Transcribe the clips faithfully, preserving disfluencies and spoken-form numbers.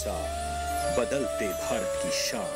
साथ बदलते भारत की शान।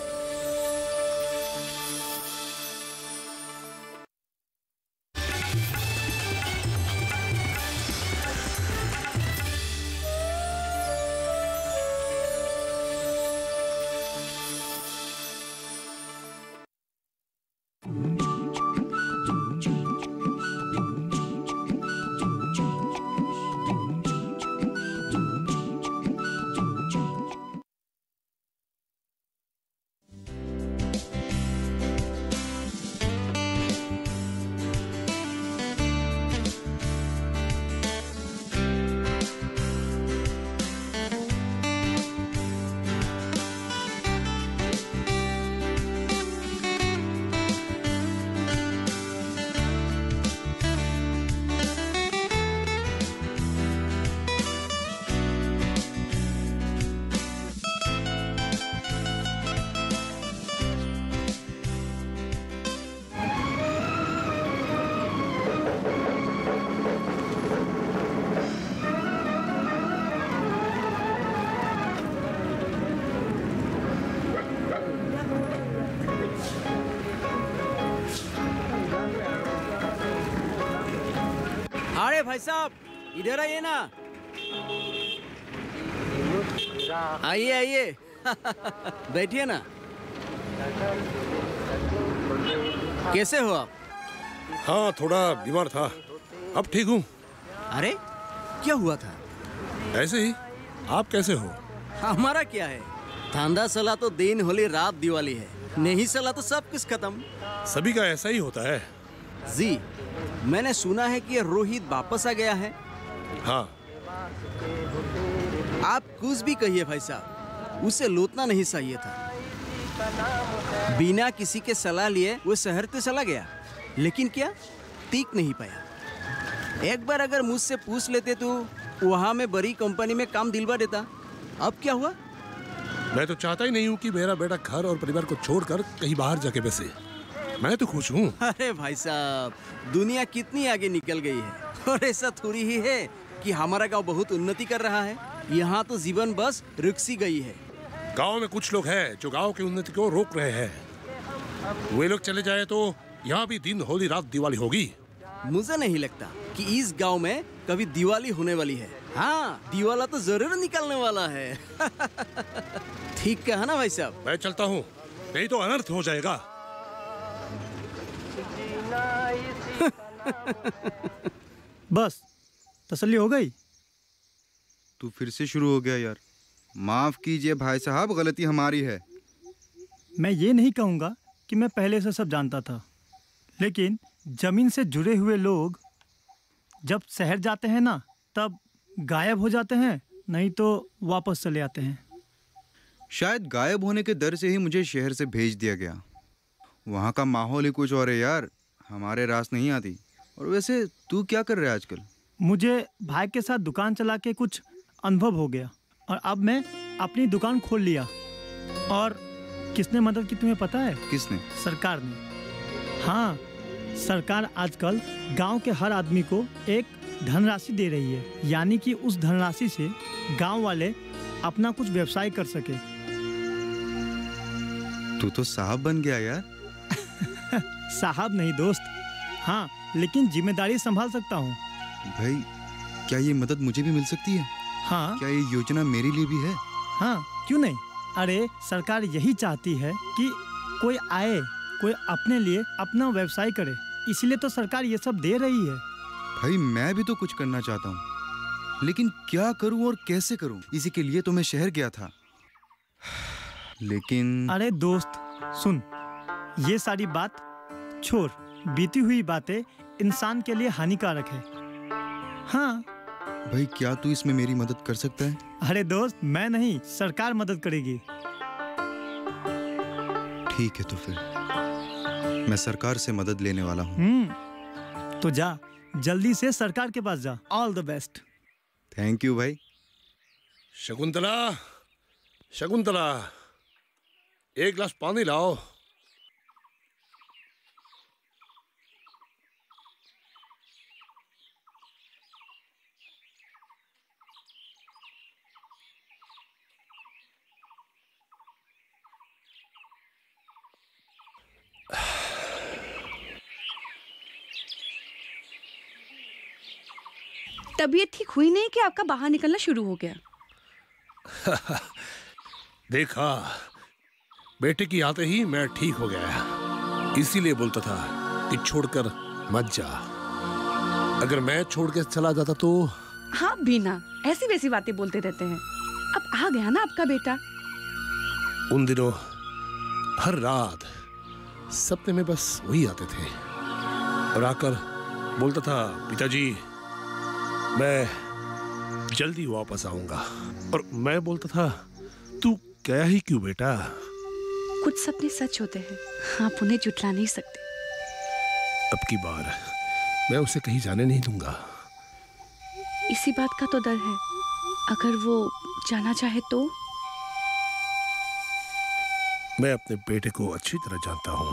भाई साहब इधर आइए ना, आइए आइए बैठिए ना। कैसे हो आप? हाँ, थोड़ा बीमार था, अब ठीक हूँ। अरे क्या हुआ था? ऐसे ही। आप कैसे हो? हमारा क्या है, धंधा सला तो दिन होली रात दिवाली है, नहीं सला तो सब कुछ खत्म। सभी का ऐसा ही होता है जी। मैंने सुना है कि रोहित वापस आ गया है। हाँ। आप कुछ भी कहिए भाई साहब, उसे लौटना नहीं चाहिए था। बिना किसी के सलाह लिए वो शहर से चला गया, लेकिन क्या टिक नहीं पाया। एक बार अगर मुझसे पूछ लेते तो वहाँ में बड़ी कंपनी में काम दिलवा देता। अब क्या हुआ? मैं तो चाहता ही नहीं हूँ कि मेरा बेटा घर और परिवार को छोड़कर कहीं बाहर जाके बसे। मैं तो खुश हूँ। अरे भाई साहब, दुनिया कितनी आगे निकल गई है, और ऐसा थोड़ी ही है कि हमारा गांव बहुत उन्नति कर रहा है। यहाँ तो जीवन बस रुक सी गई है। गांव में कुछ लोग हैं जो गांव की उन्नति को रोक रहे हैं। वे लोग चले जाए तो यहाँ भी दिन होली रात दिवाली होगी। मुझे नहीं लगता कि इस गांव में कभी दिवाली होने वाली है। हाँ, दिवाला तो जरूर निकलने वाला है। ठीक कहा ना भाई साहब। मैं चलता हूँ, नहीं तो अनर्थ हो जाएगा। बस तसल्ली हो गई। तू फिर से शुरू हो गया यार। माफ कीजिए भाई साहब, गलती हमारी है। मैं ये नहीं कहूँगा कि मैं पहले से सब जानता था, लेकिन जमीन से जुड़े हुए लोग जब शहर जाते हैं ना, तब गायब हो जाते हैं, नहीं तो वापस चले आते हैं। शायद गायब होने के डर से ही मुझे शहर से भेज दिया गया। वहाँ का माहौल ही कुछ और है यार, हमारे रास नहीं आती। और वैसे तू क्या कर रहा है आजकल? मुझे भाई के साथ दुकान चला के कुछ अनुभव हो गया, और अब मैं अपनी दुकान खोल लिया। और किसने मदद की तुम्हें पता है? किसने? सरकार ने। हाँ, सरकार आजकल गांव के हर आदमी को एक धनराशि दे रही है, यानी कि उस धनराशि से गांव वाले अपना कुछ व्यवसाय कर सके। तू तो साहब बन गया यार। साहब नहीं दोस्त। हाँ, लेकिन जिम्मेदारी संभाल सकता हूँ। भाई, क्या ये मदद मुझे भी मिल सकती है? हाँ। क्या ये योजना मेरे लिए भी है? हाँ, क्यों नहीं। अरे सरकार यही चाहती है कि कोई आए, कोई अपने लिए अपना व्यवसाय करे, इसलिए तो सरकार ये सब दे रही है। भाई, मैं भी तो कुछ करना चाहता हूँ, लेकिन क्या करूँ और कैसे करूँ, इसी के लिए तो मैं शहर गया था। लेकिन अरे दोस्त सुन, ये सारी बात छोड़, बीती हुई बातें इंसान के लिए हानिकारक है। हाँ भाई, क्या तू इसमें मेरी मदद कर सकता है? अरे दोस्त, मैं नहीं, सरकार मदद करेगी। ठीक है, तो फिर मैं सरकार से मदद लेने वाला हूँ। हम्म, तो जा जल्दी से सरकार के पास जा। All the best. Thank you भाई। शकुंतला, शकुंतला, एक गिलास पानी लाओ। तबीयत ठीक हुई नहीं कि आपका बाहर निकलना शुरू हो गया? देखा, बेटे की आते ही मैं ठीक हो गया। इसीलिए बोलता था कि छोड़कर मत जा। अगर मैं छोड़ के चला जाता तो। हाँ बीना, ऐसी वैसी बातें बोलते रहते हैं। अब आ गया ना आपका बेटा। उन दिनों हर रात सपने में बस वही आते थे और आकर बोलता था, पिताजी मैं जल्दी वापस आऊंगा। और मैं बोलता था, तू गया ही क्यों बेटा? कुछ सपने सच होते हैं, आप उन्हें झुठला नहीं सकते। अब की बार मैं उसे कहीं जाने नहीं दूंगा। इसी बात का तो डर है, अगर वो जाना चाहे तो? मैं अपने बेटे को अच्छी तरह जानता हूं।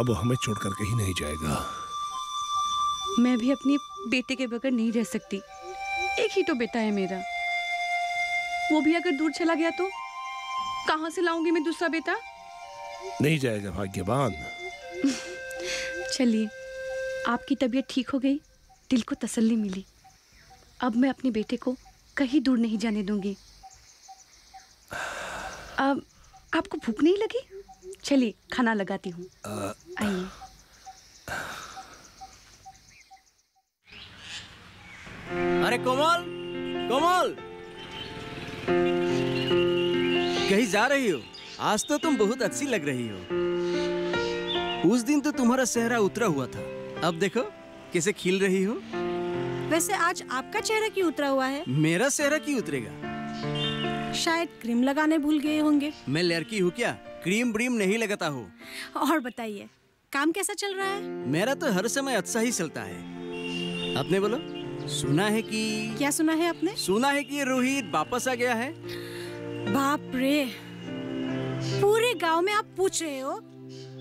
अब वो हमें छोड़कर कहीं नहीं जाएगा। मैं भी अपने बेटे के बगैर नहीं रह सकती। एक ही तो बेटा है मेरा, वो भी अगर दूर चला गया तो कहां से लाऊंगी मैं दूसरा बेटा? नहीं जाएगा भाग्यवान। चलिए, आपकी तबीयत ठीक हो गई, दिल को तसल्ली मिली। अब मैं अपने बेटे को कहीं दूर नहीं जाने दूंगी। अब आपको भूख नहीं लगी? चलिए खाना लगाती हूँ, आइए। अरे कोमल, कोमल कहीं जा रही हो? आज तो तुम बहुत अच्छी लग रही हो। उस दिन तो तुम्हारा चेहरा उतरा हुआ था, अब देखो कैसे खिल रही हो। वैसे आज आपका चेहरा क्यों उतरा हुआ है? मेरा चेहरा क्यों उतरेगा? शायद क्रीम लगाने भूल गए होंगे। मैं लड़की हूँ क्या? क्रीम ब्रीम नहीं लगाता हूँ। और बताइए, काम कैसा चल रहा है? मेरा तो हर समय अच्छा ही चलता है। आपने बोलो, सुना है कि? क्या सुना है आपने? सुना है कि रोहित वापस आ गया है। बाप रे, पूरे गांव में आप पूछ रहे हो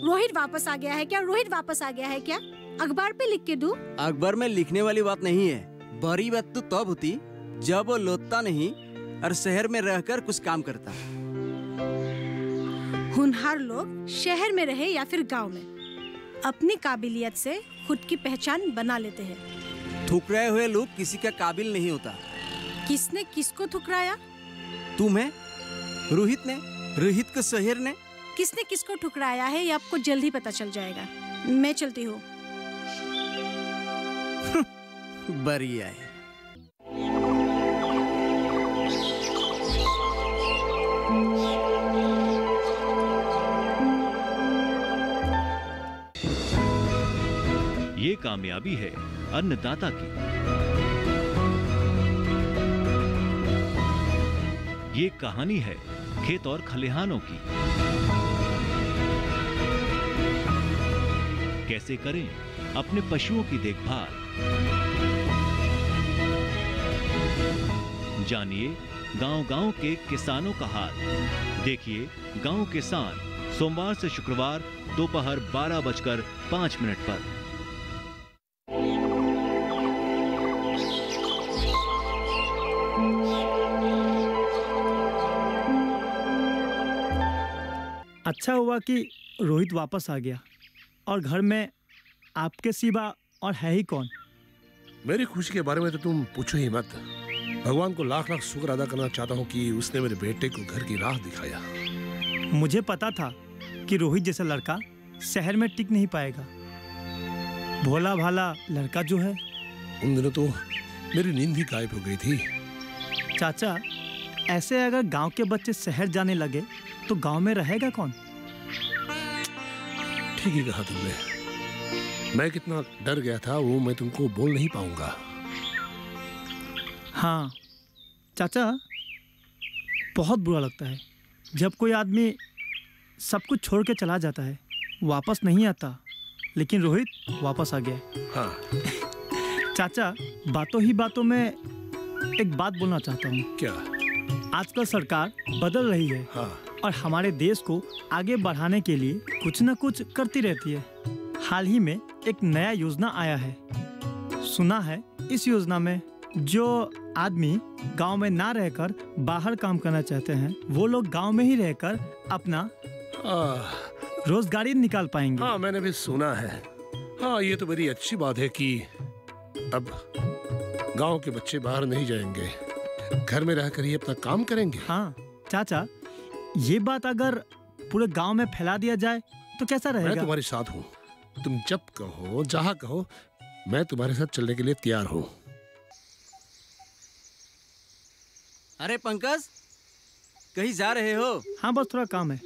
रोहित वापस आ गया है क्या? रोहित वापस आ गया है क्या? अखबार पे लिख के दूं? अखबार में लिखने वाली बात नहीं है। बड़ी बात तो तब होती जब वो लौटता नहीं और शहर में रहकर कुछ काम करता। हुनहार लोग शहर में रहे या फिर गांव में, अपनी काबिलियत से खुद की पहचान बना लेते हैं। ठुकराए हुए लोग किसी का काबिल नहीं होता। किसने किसको ठुकराया? तुम्हें, रोहित ने, रोहित को शहर ने। किसने किसको ठुकराया है ये आपको जल्द ही पता चल जाएगा। मैं चलती हूँ। बढ़िया है। ये कामयाबी है अन्नदाता की, ये कहानी है खेत और खलिहानों की। कैसे करें अपने पशुओं की देखभाल, जानिए गांव-गांव के किसानों का हाल। देखिए गांव किसान, सोमवार से शुक्रवार दोपहर बारह बजकर पाँच मिनट पर। अच्छा हुआ कि रोहित वापस आ गया, और घर में आपके सिवा और है ही कौन? मेरी खुशी के बारे में तो तुम पूछो ही मत। भगवान को लाख लाख शुक्र अदा करना चाहता हूँ कि उसने मेरे बेटे को घर की राह दिखाया। मुझे पता था कि रोहित जैसा लड़का शहर में टिक नहीं पाएगा। भोला भाला लड़का जो है। उन दिनों तो मेरी नींद भी गायब हो गई थी। चाचा, ऐसे अगर गांव के बच्चे शहर जाने लगे तो गांव में रहेगा कौन? ठीक ही कहा तुमने। मैं कितना डर गया था वो मैं तुमको बोल नहीं पाऊंगा। हाँ चाचा, बहुत बुरा लगता है जब कोई आदमी सब कुछ छोड़ के चला जाता है, वापस नहीं आता। लेकिन रोहित वापस आ गया। हाँ। चाचा, बातों ही बातों में एक बात बोलना चाहता हूँ। क्या? आजकल सरकार बदल रही है। हाँ। और हमारे देश को आगे बढ़ाने के लिए कुछ न कुछ करती रहती है। हाल ही में एक नया योजना आया है, सुना है? इस योजना में जो आदमी गांव में ना रहकर बाहर काम करना चाहते हैं, वो लोग गांव में ही रहकर अपना आ, रोजगारी निकाल पाएंगे। हाँ मैंने भी सुना है। हाँ ये तो बड़ी अच्छी बात है कि अब गांव के बच्चे बाहर नहीं जाएंगे, घर में रहकर ही अपना काम करेंगे। हाँ चाचा, ये बात अगर पूरे गांव में फैला दिया जाए तो कैसा रहेगा? मैं तुम्हारे साथ हूँ, तुम जब कहो जहाँ कहो मैं तुम्हारे साथ चलने के लिए तैयार हूँ। अरे पंकज, कहीं जा रहे हो? हाँ बस थोड़ा काम है।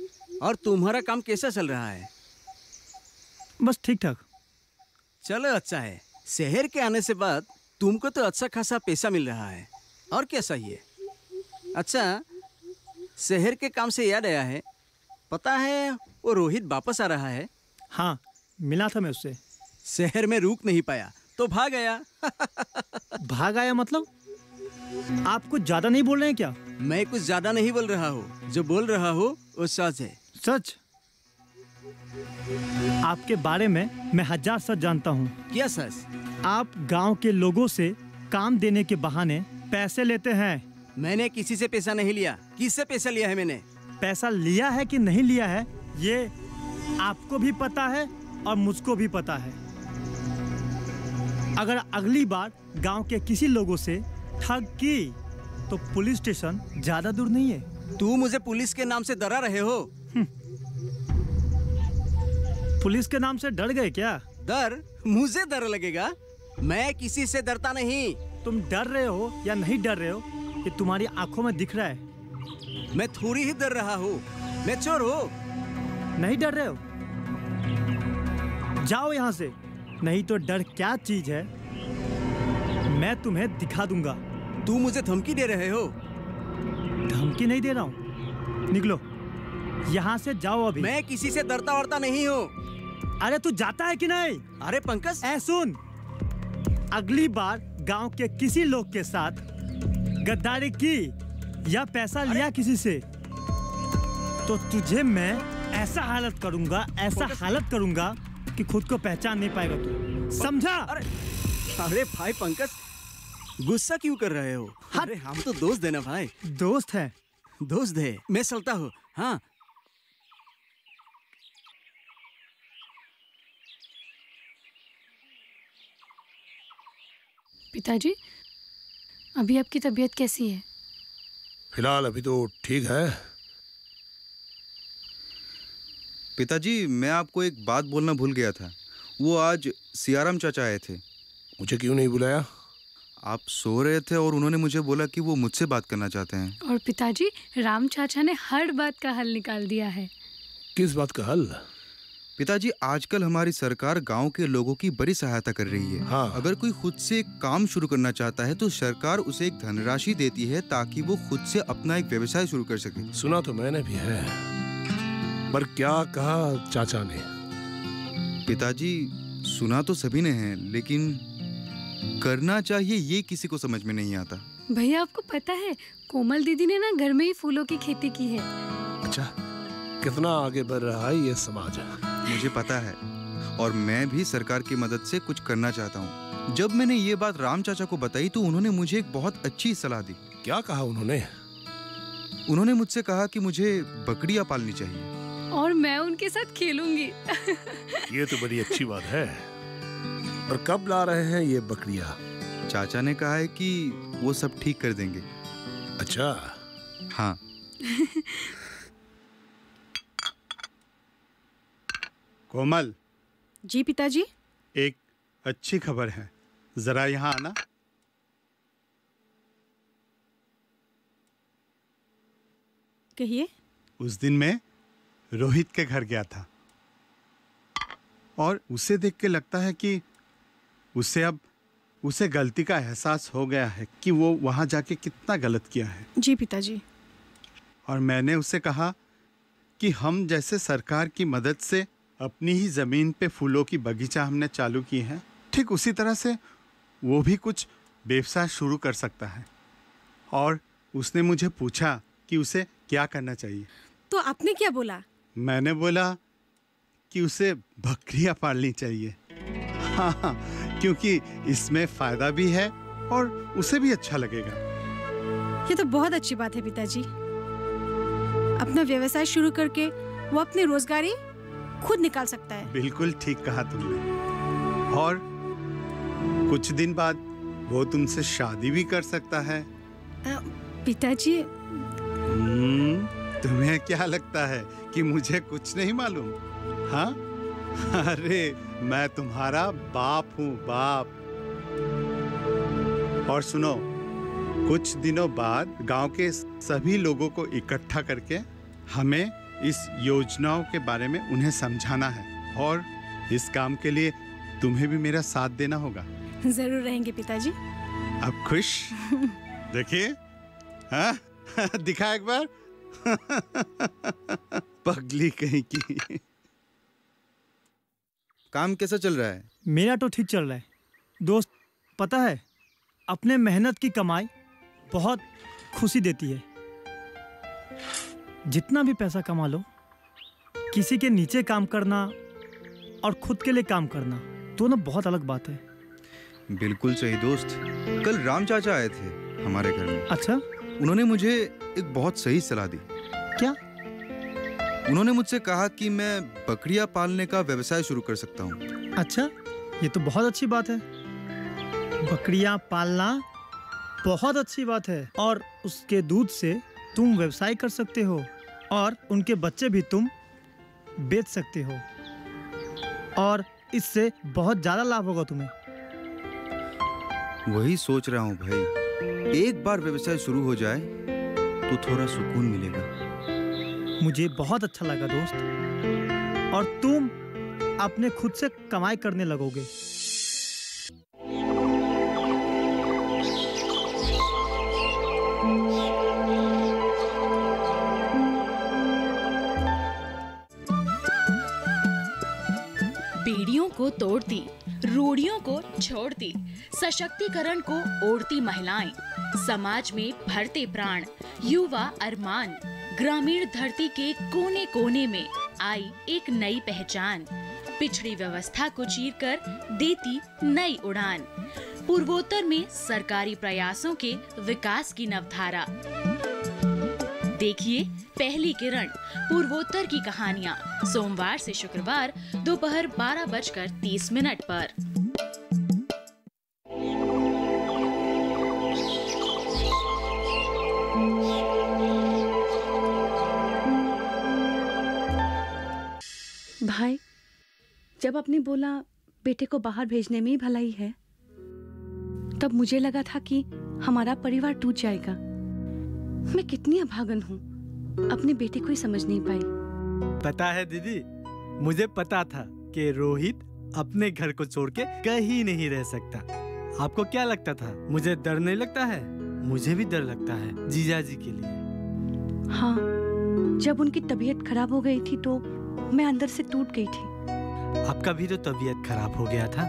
और तुम्हारा काम कैसा चल रहा है? बस ठीक ठाक। चलो अच्छा है, शहर के आने से बाद तुमको तो अच्छा खासा पैसा मिल रहा है और क्या चाहिए। अच्छा, शहर के काम से याद आया है, पता है वो रोहित वापस आ रहा है। हाँ मिला था मैं उससे, शहर में रुक नहीं पाया तो भाग आया। भाग आया मतलब? आप कुछ ज्यादा नहीं बोल रहे हैं क्या? मैं कुछ ज्यादा नहीं बोल रहा हूँ, जो बोल रहा हूँ वो सच है। सच? आपके बारे में मैं हजार सच जानता हूँ। क्या सच? आप गांव के लोगों से काम देने के बहाने पैसे लेते हैं। मैंने किसी से पैसा नहीं लिया। किससे पैसा लिया है मैंने? पैसा लिया है कि नहीं लिया है ये आपको भी पता है और मुझको भी पता है। अगर अगली बार गाँव के किसी लोगों से ठग की तो पुलिस स्टेशन ज्यादा दूर नहीं है। तू मुझे पुलिस के नाम से डरा रहे हो? पुलिस के नाम से डर गए क्या? डर? मुझे डर लगेगा? मैं किसी से डरता नहीं। तुम डर रहे हो या नहीं डर रहे हो ये तुम्हारी आंखों में दिख रहा है। मैं थोड़ी ही डर रहा हूँ, मैं चोर हूँ। नहीं डर रहे हो? जाओ यहाँ से, नहीं तो डर क्या चीज है मैं तुम्हें दिखा दूंगा। तू मुझे धमकी दे रहे हो? धमकी नहीं दे रहा हूँ, निकलो यहाँ से, जाओ अभी। मैं किसी से डरता वरता नहीं हूँ। अरे तू जाता है कि नहीं? अरे पंकज ऐ सुन, अगली बार गांव के किसी लोग के साथ गद्दारी की या पैसा लिया किसी से तो तुझे मैं ऐसा हालत करूंगा, ऐसा हालत करूंगा कि खुद को पहचान नहीं पाएगा तू, समझा? अरे भाई पंकज गुस्सा क्यों कर रहे हो? हाँ। अरे हम तो दोस्त देना भाई। दोस्त है? दोस्त है, मैं चलता हूँ। हाँ पिताजी, अभी आपकी तबीयत कैसी है? फिलहाल अभी तो ठीक है। पिताजी मैं आपको एक बात बोलना भूल गया था, वो आज सियाराम चाचा आए थे। मुझे क्यों नहीं बुलाया? आप सो रहे थे और उन्होंने मुझे बोला कि वो मुझसे बात करना चाहते हैं। और पिताजी राम चाचा ने हर बात का हल निकाल दिया है। किस बात का हल? पिताजी आजकल हमारी सरकार गांव के लोगों की बड़ी सहायता कर रही है। हाँ। अगर कोई खुद से काम शुरू करना चाहता है तो सरकार उसे एक धनराशि देती है ताकि वो खुद से अपना एक व्यवसाय शुरू कर सके। सुना तो मैंने भी है, पर क्या कहा चाचा ने? पिताजी सुना तो सभी ने है, लेकिन करना चाहिए ये किसी को समझ में नहीं आता। भैया आपको पता है कोमल दीदी ने ना घर में ही फूलों की खेती की है। अच्छा, कितना आगे बढ़ रहा है ये समाज। मुझे पता है और मैं भी सरकार की मदद से कुछ करना चाहता हूँ। जब मैंने ये बात राम चाचा को बताई तो उन्होंने मुझे एक बहुत अच्छी सलाह दी। क्या कहा उन्होंने? उन्होंने मुझसे कहा कि मुझे बकरियाँ पालनी चाहिए और मैं उनके साथ खेलूंगी। ये तो बड़ी अच्छी बात है, और कब ला रहे हैं ये बकरियाँ? चाचा ने कहा है कि वो सब ठीक कर देंगे। अच्छा हाँ। कोमल। जी पिताजी। एक अच्छी खबर है, जरा यहाँ आना। कहिए। उस दिन मैं रोहित के घर गया था और उसे देख के लगता है कि उसे अब उसे गलती का एहसास हो गया है कि वो वहाँ जाके कितना गलत किया है। जी पिताजी। और मैंने उसे कहा कि हम जैसे सरकार की मदद से अपनी ही ज़मीन पे फूलों की बगीचा हमने चालू की है, ठीक उसी तरह से वो भी कुछ व्यवसाय शुरू कर सकता है। और उसने मुझे पूछा कि उसे क्या करना चाहिए। तो आपने क्या बोला? मैंने बोला कि उसे बकरियाँ पालनी चाहिए। हाँ हाँ, क्योंकि इसमें फायदा भी है और उसे भी अच्छा लगेगा। ये तो बहुत अच्छी बात है पिताजी, अपना व्यवसाय शुरू करके वो अपनी रोजगारी खुद निकाल सकता है। बिल्कुल ठीक कहा तुमने। और कुछ दिन बाद वो तुमसे शादी भी कर सकता है। पिताजी तुम्हें क्या लगता है कि मुझे कुछ नहीं मालूम? हाँ, अरे मैं तुम्हारा बाप हूँ, बाप। और सुनो, कुछ दिनों बाद गांव के सभी लोगों को इकट्ठा करके हमें इस योजनाओं के बारे में उन्हें समझाना है, और इस काम के लिए तुम्हें भी मेरा साथ देना होगा। जरूर रहेंगे पिताजी। अब खुश? देखिए, हाँ दिखा एक बार। पगली कहीं की। काम कैसा चल रहा है? मेरा तो ठीक चल रहा है दोस्त। पता है, अपने मेहनत की कमाई बहुत खुशी देती है। जितना भी पैसा कमा लो, किसी के नीचे काम करना और खुद के लिए काम करना दोनों तो बहुत अलग बात है। बिल्कुल सही दोस्त। कल राम चाचा आए थे हमारे घर में। अच्छा। उन्होंने मुझे एक बहुत सही सलाह दी। क्या? उन्होंने मुझसे कहा कि मैं बकरियां पालने का व्यवसाय शुरू कर सकता हूँ। अच्छा, ये तो बहुत अच्छी बात है। बकरियां पालना बहुत अच्छी बात है, और उसके दूध से तुम व्यवसाय कर सकते हो और उनके बच्चे भी तुम बेच सकते हो, और इससे बहुत ज़्यादा लाभ होगा तुम्हें। वही सोच रहा हूँ भाई, एक बार व्यवसाय शुरू हो जाए तो थोड़ा सुकून मिलेगा। मुझे बहुत अच्छा लगा दोस्त, और तुम अपने खुद से कमाई करने लगोगे। बेड़ियों को तोड़ती, रूढ़ियों को छोड़ती, सशक्तिकरण को ओढ़ती महिलाएं, समाज में भरते प्राण, युवा अरमान, ग्रामीण धरती के कोने कोने में आई एक नई पहचान, पिछड़ी व्यवस्था को चीरकर देती नई उड़ान, पूर्वोत्तर में सरकारी प्रयासों के विकास की नवधारा। देखिए पहली किरण, पूर्वोत्तर की कहानियाँ, सोमवार से शुक्रवार दोपहर बारह बजकर तीस मिनट पर। भाई, जब आपने बोला बेटे को बाहर भेजने में ही भलाई है, तब मुझे लगा था कि हमारा परिवार टूट जाएगा। मैं कितनी अभागन हूँ, अपने बेटे को ही समझ नहीं पाई। पता है दीदी, मुझे पता था कि रोहित अपने घर को छोड़ के कहीं नहीं रह सकता। आपको क्या लगता था? मुझे डर नहीं लगता है? मुझे भी डर लगता है जीजा जी के लिए। हाँ, जब उनकी तबीयत खराब हो गई थी तो मैं अंदर से टूट गई थी। आपका भी तो तबीयत खराब हो गया था,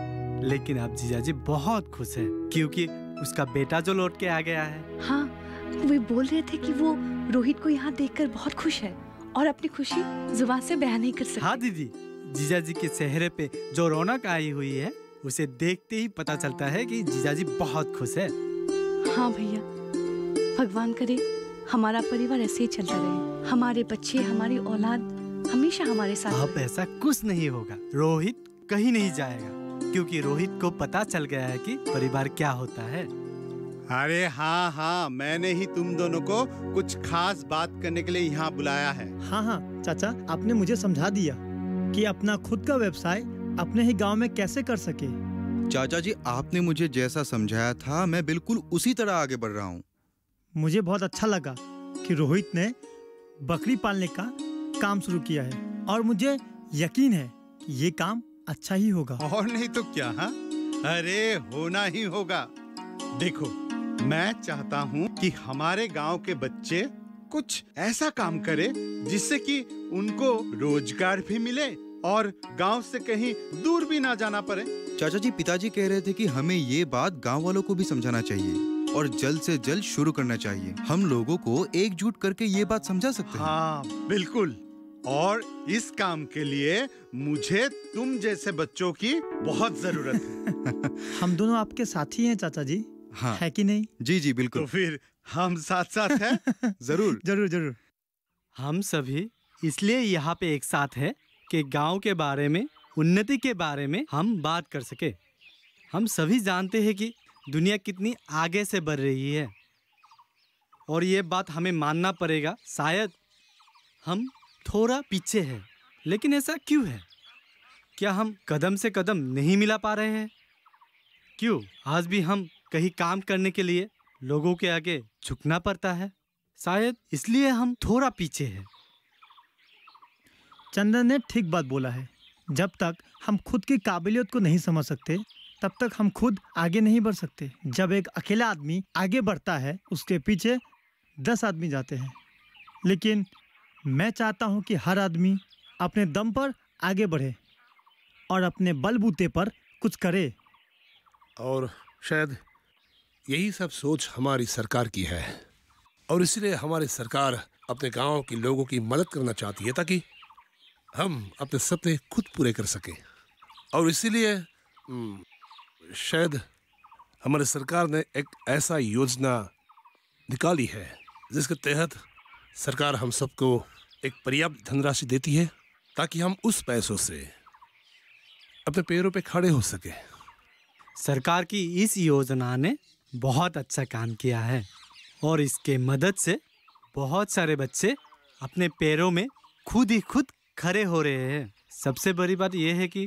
लेकिन आप जीजा जी बहुत खुश है क्योंकि उसका बेटा जो लौट के आ गया है। हाँ, वे बोल रहे थे कि वो रोहित को यहाँ देखकर बहुत खुश है और अपनी खुशी जुबान से बयान नहीं कर सकते। हाँ दीदी, जीजा जी के चेहरे पे जो रौनक आई हुई है, उसे देखते ही पता चलता है कि जीजा जी बहुत खुश है। हाँ भैया, भगवान करे हमारा परिवार ऐसे ही चलता रहे, हमारे बच्चे, हमारी औलाद हमेशा हमारे साथ। अब ऐसा कुछ नहीं होगा, रोहित कहीं नहीं जाएगा क्योंकि रोहित को पता चल गया है कि परिवार क्या होता है। अरे हाँ हाँ, मैंने ही तुम दोनों को कुछ खास बात करने के लिए यहाँ बुलाया है। हाँ हाँ चाचा, आपने मुझे समझा दिया कि अपना खुद का व्यवसाय अपने ही गांव में कैसे कर सके। चाचा जी, आपने मुझे जैसा समझाया था, मैं बिल्कुल उसी तरह आगे बढ़ रहा हूँ। मुझे बहुत अच्छा लगा कि रोहित ने बकरी पालने का काम शुरू किया है, और मुझे यकीन है ये काम अच्छा ही होगा। और नहीं तो क्या। हाँ, अरे होना ही होगा। देखो, मैं चाहता हूँ कि हमारे गांव के बच्चे कुछ ऐसा काम करें जिससे कि उनको रोजगार भी मिले और गांव से कहीं दूर भी ना जाना पड़े। चाचा जी, पिताजी कह रहे थे कि हमें ये बात गांव वालों को भी समझाना चाहिए और जल्द से जल्द शुरू करना चाहिए। हम लोगों को एकजुट करके ये बात समझा सकते हैं। हाँ बिल्कुल, और इस काम के लिए मुझे तुम जैसे बच्चों की बहुत जरूरत है। हम दोनों आपके साथी हैं चाचा जी। हाँ, है कि नहीं? जी जी बिल्कुल। तो फिर हम साथ साथ हैं। जरूर जरूर जरूर। हम सभी इसलिए यहाँ पे एक साथ हैं कि गांव के बारे में, उन्नति के बारे में हम बात कर सके। हम सभी जानते हैं कि दुनिया कितनी आगे से बढ़ रही है और ये बात हमें मानना पड़ेगा, शायद हम थोड़ा पीछे हैं। लेकिन ऐसा क्यों है? क्या हम कदम से कदम नहीं मिला पा रहे हैं? क्यों आज भी हम कहीं काम करने के लिए लोगों के आगे झुकना पड़ता है? शायद इसलिए हम थोड़ा पीछे हैं। चंदन ने ठीक बात बोला है। जब तक हम खुद की काबिलियत को नहीं समझ सकते तब तक हम खुद आगे नहीं बढ़ सकते। जब एक अकेला आदमी आगे बढ़ता है उसके पीछे दस आदमी जाते हैं। लेकिन मैं चाहता हूं कि हर आदमी अपने दम पर आगे बढ़े और अपने बलबूते पर कुछ करे। और शायद यही सब सोच हमारी सरकार की है और इसलिए हमारी सरकार अपने गांव के लोगों की मदद करना चाहती है ताकि हम अपने सपने खुद पूरे कर सकें। और इसीलिए शायद हमारे सरकार ने एक ऐसा योजना निकाली है जिसके तहत सरकार हम सबको एक पर्याप्त धनराशि देती है ताकि हम उस पैसों से अपने पैरों पे खड़े हो सके। सरकार की इस योजना ने बहुत अच्छा काम किया है और इसके मदद से बहुत सारे बच्चे अपने पैरों में खुद ही खुद खड़े हो रहे हैं। सबसे बड़ी बात यह है कि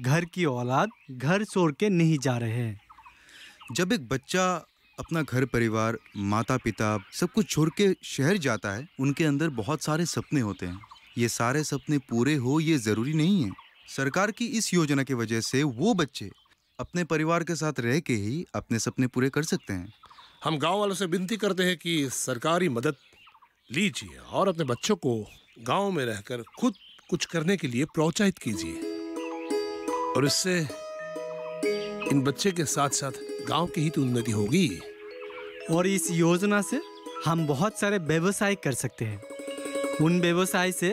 घर की औलाद घर छोड़ के नहीं जा रहे हैं। जब एक बच्चा अपना घर परिवार माता पिता सब कुछ छोड़ के शहर जाता है उनके अंदर बहुत सारे सपने होते हैं। ये सारे सपने पूरे हो ये ज़रूरी नहीं है। सरकार की इस योजना की वजह से वो बच्चे अपने परिवार के साथ रह के ही अपने सपने पूरे कर सकते हैं। हम गाँव वालों से विनती करते हैं कि सरकारी मदद लीजिए और अपने बच्चों को गांव में रहकर खुद कुछ करने के लिए प्रोत्साहित कीजिए और इससे इन बच्चे के साथ साथ गांव की ही तो उन्नति होगी। और इस योजना से हम बहुत सारे व्यवसाय कर सकते हैं। उन व्यवसाय से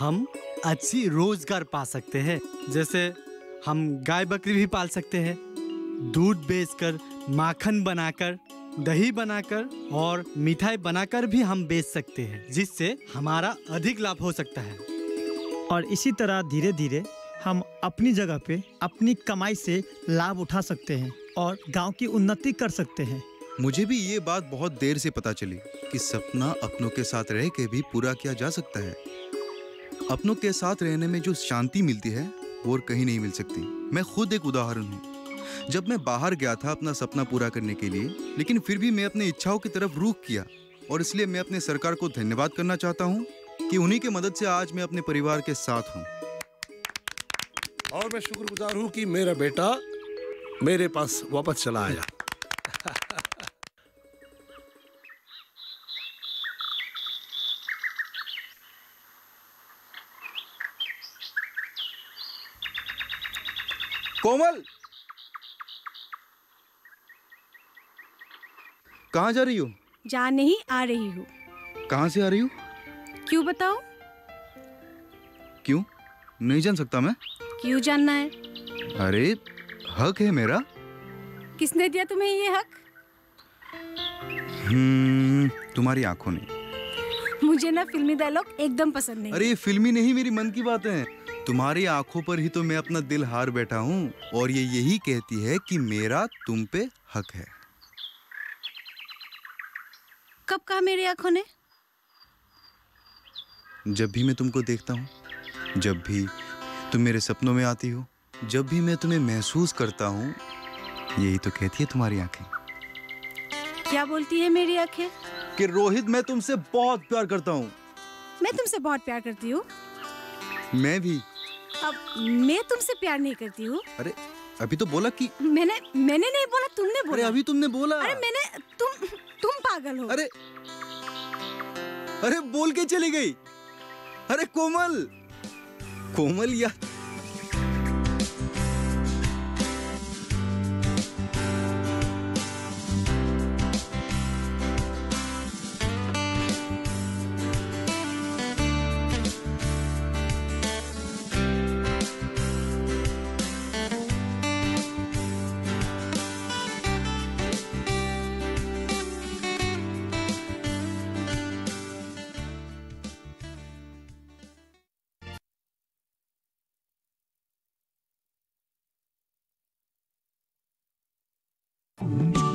हम अच्छी रोजगार पा सकते हैं। जैसे हम गाय बकरी भी पाल सकते हैं, दूध बेचकर, माखन बनाकर, दही बनाकर और मिठाई बनाकर भी हम बेच सकते हैं जिससे हमारा अधिक लाभ हो सकता है। और इसी तरह धीरे धीरे हम अपनी जगह पे अपनी कमाई से लाभ उठा सकते हैं और गांव की उन्नति कर सकते हैं। मुझे भी ये बात बहुत देर से पता चली कि सपना अपनों के साथ रह के भी पूरा किया जा सकता है। अपनों के साथ रहने में जो शांति मिलती है वो और कहीं नहीं मिल सकती। मैं खुद एक उदाहरण हूँ। जब मैं बाहर गया था अपना सपना पूरा करने के लिए, लेकिन फिर भी मैं अपने इच्छाओं की तरफ रुख किया और इसलिए मैं अपने सरकार को धन्यवाद करना चाहता हूं कि उन्हीं के मदद से आज मैं अपने परिवार के साथ हूं। और मैं शुक्रगुजार हूं कि मेरा बेटा मेरे पास वापस चला आया। कोमल, कहाँ जा रही हो? जा नहीं, आ रही हूँ। कहाँ से आ रही हो? क्यों बताओ? क्यों? नहीं जान सकता मैं। क्यों जानना है? अरे हक है मेरा। किसने दिया तुम्हें ये हक? हम्म, तुम्हारी आंखों ने। मुझे ना फिल्मी डायलॉग एकदम पसंद नहीं। अरे फिल्मी नहीं, मेरी मन की बात है। तुम्हारी आंखों पर ही तो मैं अपना दिल हार बैठा हूँ और ये यही कहती है कि मेरा तुम पे हक है। कब कहा मेरी आंखों ने? जब भी मैं तुमको देखता हूँ, जब भी तुम मेरे सपनों में आती हो, जब भी मैं तुम्हें महसूस करता हूँ, यही तो कहती है तुम्हारी आंखें। क्या बोलती है मेरी आंखें? कि रोहित मैं तुमसे बहुत प्यार करता हूँ। मैं तुमसे बहुत प्यार करती हूँ। मैं भी। अब मैं तुमसे प्यार नहीं करती हूँ। अरे अभी तो बोला कि मैंने मैंने नहीं बोला, तुमने बोला। अरे अभी तुमने बोला। अरे मैंने तुम तुम पागल हो। अरे अरे बोल के चली गई। अरे कोमल, कोमल यार। Music.